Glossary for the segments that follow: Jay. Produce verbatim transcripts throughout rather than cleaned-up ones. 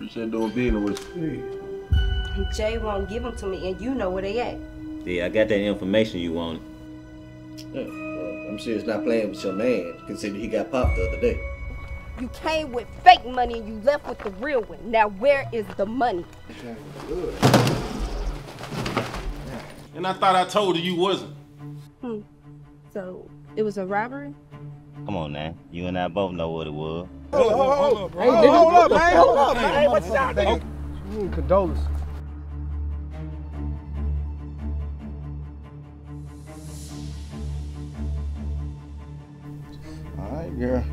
Appreciate doing business with you. Hey. Jay won't give them to me, and you know where they at. Yeah, I got that information you wanted. Yeah, well, I'm sure it's not playing with your man, considering he got popped the other day. You came with fake money and you left with the real one. Now where is the money? And I thought I told you you wasn't. Hmm. So it was a robbery? Come on now. You and I both know what it was. Hold up, hold up, bro. Hey, hold up, man. Hold up, man. What's up, nigga? You mean condolences. All right, girl.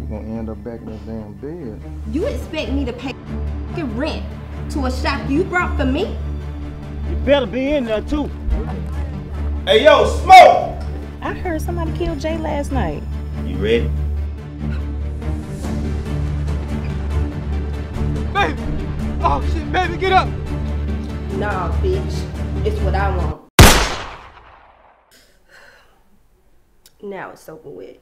You're gonna end up back in that damn bed. You expect me to pay rent to a shop you brought for me? You better be in there too. Hey yo, Smoke! I heard somebody killed Jay last night. You ready? Baby! Oh shit, baby, get up! Nah, bitch. It's what I want. Now it's over with.